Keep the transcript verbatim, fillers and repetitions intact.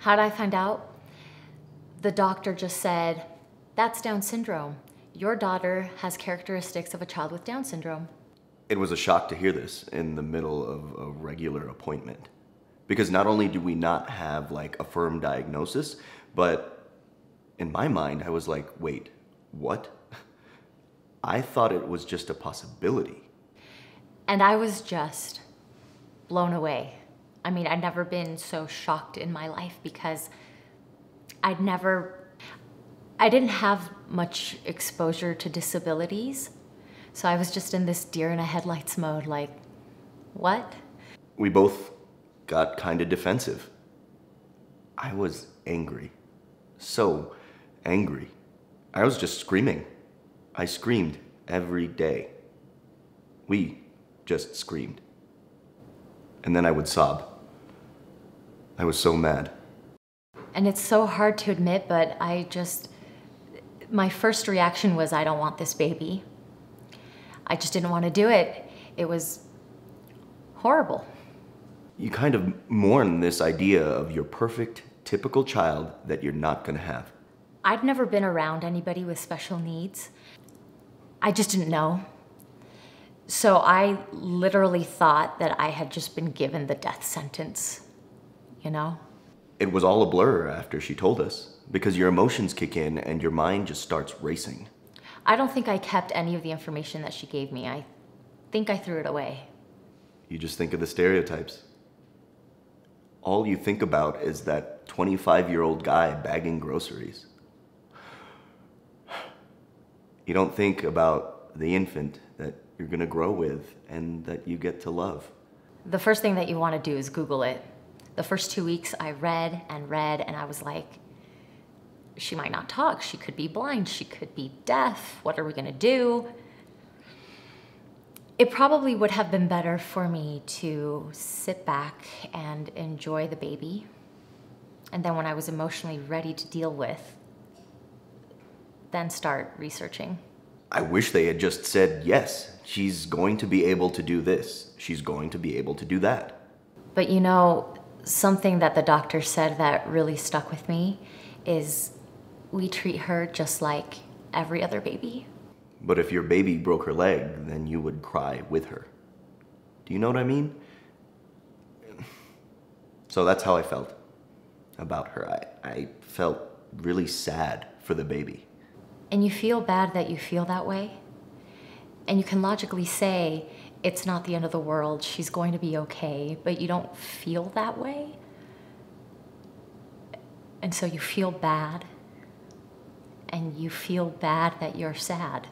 How did I find out? The doctor just said, that's Down syndrome. Your daughter has characteristics of a child with Down syndrome. It was a shock to hear this in the middle of a regular appointment, because not only do we not have like a firm diagnosis, but in my mind, I was like, wait, what? I thought it was just a possibility. And I was just blown away. I mean, I'd never been so shocked in my life because I'd never, I didn't have much exposure to disabilities. So I was just in this deer in a headlights mode, like, what? We both got kind of defensive. I was angry, so angry. I was just screaming. I screamed every day. We just screamed. And then I would sob. I was so mad. And it's so hard to admit, but I just, my first reaction was, I don't want this baby. I just didn't want to do it. It was horrible. You kind of mourn this idea of your perfect, typical child that you're not going to have. I'd never been around anybody with special needs. I just didn't know. So I literally thought that I had just been given the death sentence, you know? It was all a blur after she told us, because your emotions kick in and your mind just starts racing. I don't think I kept any of the information that she gave me. I think I threw it away. You just think of the stereotypes. All you think about is that twenty-five-year-old guy bagging groceries. You don't think about the infant that you're gonna grow with and that you get to love. The first thing that you wanna do is Google it. The first two weeks I read and read and I was like, she might not talk, she could be blind, she could be deaf, what are we gonna do? It probably would have been better for me to sit back and enjoy the baby. And then when I was emotionally ready to deal with, then start researching. I wish they had just said, yes, she's going to be able to do this. She's going to be able to do that. But you know, something that the doctor said that really stuck with me is we treat her just like every other baby. But if your baby broke her leg, then you would cry with her. Do you know what I mean? So that's how I felt about her. I, I felt really sad for the baby. And you feel bad that you feel that way. And you can logically say, it's not the end of the world, she's going to be okay, but you don't feel that way. And so you feel bad, and you feel bad that you're sad.